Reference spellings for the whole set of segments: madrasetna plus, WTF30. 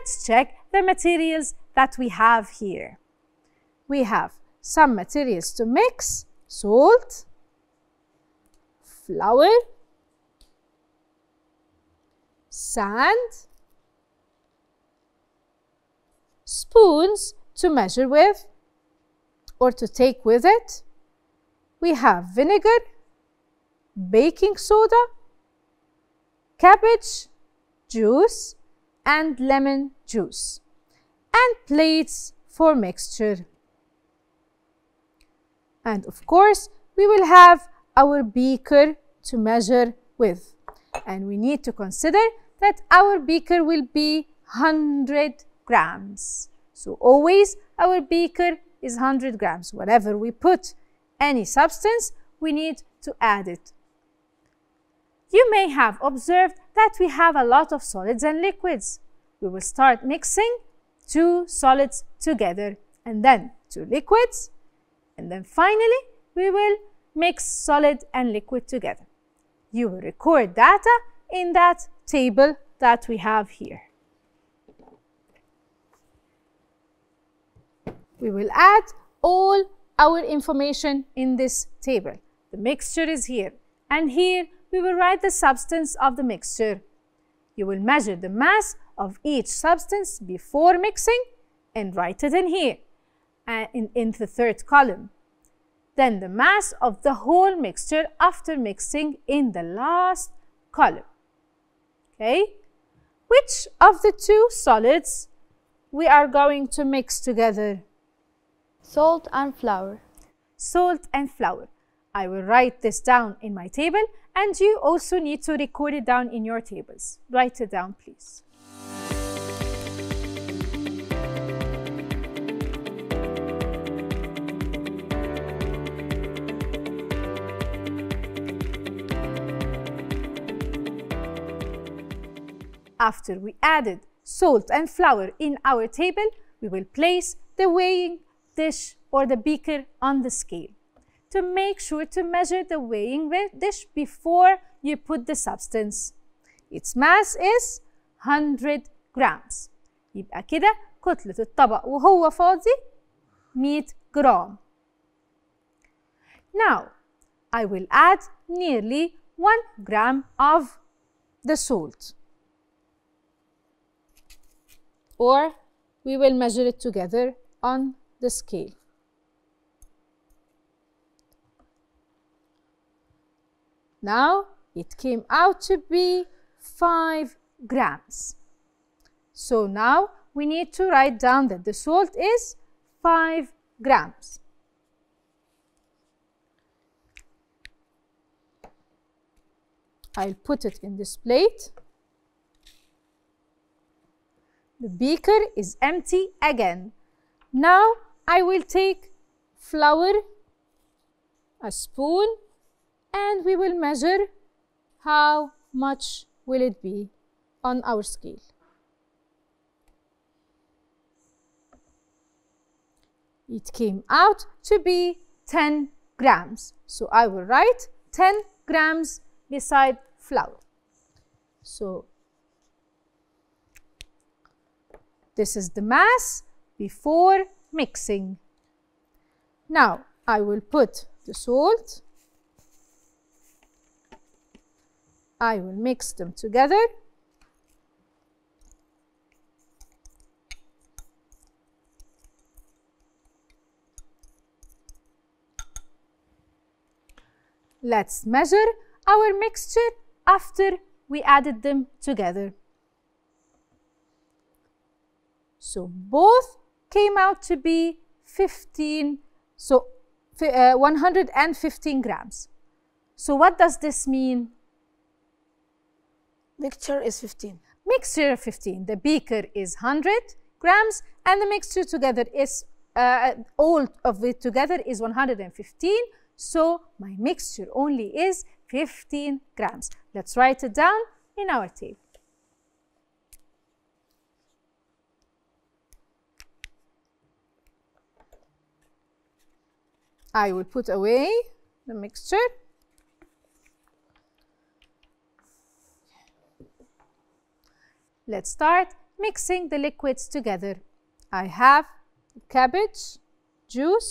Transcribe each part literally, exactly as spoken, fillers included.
let's check the materials that we have here. We have some materials to mix: salt, flour, sand, spoons to measure with or to take with it. We have vinegar, baking soda, cabbage juice, and lemon juice, and plates for mixture. And of course, we will have our beaker to measure with. And we need to consider that our beaker will be one hundred grams. So always our beaker is one hundred grams. Whenever we put any substance, we need to add it. You may have observed that we have a lot of solids and liquids. We will start mixing two solids together, and then two liquids, and then finally we will mix solid and liquid together. You will record data in that table that we have here. We will add all our information in this table. The mixture is here, and here we will write the substance of the mixture. You will measure the mass of each substance before mixing and write it in here, uh, in, in the third column. Then the mass of the whole mixture after mixing in the last column. Okay? Which of the two solids we are going to mix together? Salt and flour. Salt and flour. I will write this down in my table, and you also need to record it down in your tables. Write it down, please. After we added salt and flour in our table, we will place the weighing dish or the beaker on the scale. To make sure to measure the weighing dish before you put the substance. Its mass is one hundred grams. يبقى كده كتلة الطبق وهو فاضي مية جرام. Now, I will add nearly one gram of the salt. Or we will measure it together on the scale. Now, it came out to be five grams. So now, we need to write down that the salt is five grams. I'll put it in this plate. The beaker is empty again. Now, I will take flour, a spoon, and we will measure how much will it be on our scale. It came out to be ten grams. So I will write ten grams beside flour. So this is the mass before mixing. Now I will put the salt. I will mix them together. Let's measure our mixture after we added them together. So both came out to be fifteen, so uh, one hundred fifteen grams. So what does this mean? Mixture is fifteen. Mixture fifteen. The beaker is one hundred grams, and the mixture together is, uh, all of it together is one hundred fifteen. So my mixture only is fifteen grams. Let's write it down in our table. I will put away the mixture. Let's start mixing the liquids together. I have cabbage juice,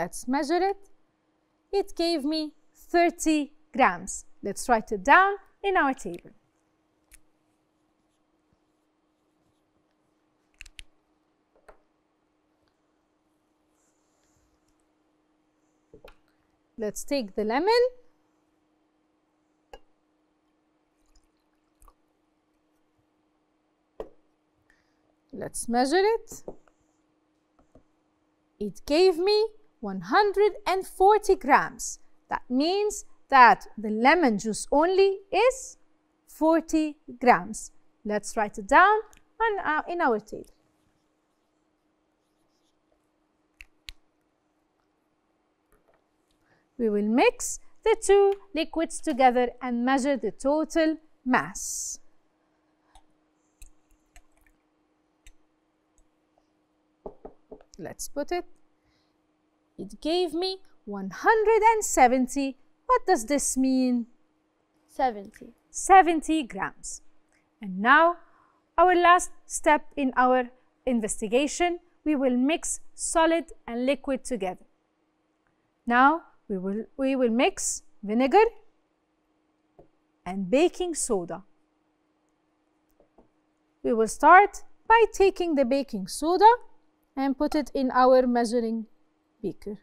let's measure it, it gave me thirty grams. Let's write it down in our table. Let's take the lemon, let's measure it, it gave me one hundred forty grams. That means that the lemon juice only is forty grams. Let's write it down on our, in our table. We will mix the two liquids together and measure the total mass. Let's put it. It gave me one hundred seventy. What does this mean? seventy. seventy grams. And now, our last step in our investigation, we will mix solid and liquid together. Now, we will, we will mix vinegar and baking soda. We will start by taking the baking soda and put it in our measuring beaker.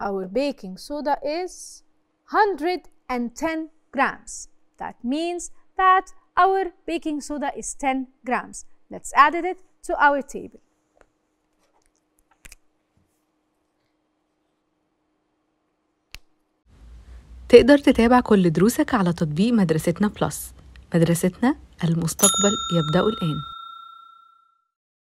Our baking soda is one hundred ten grams. That means that our baking soda is ten grams. Let's add it to our table. تقدر تتابع كل دروسك على تطبيق مدرستنا بلس. مدرستنا المستقبل يبدأ الآن.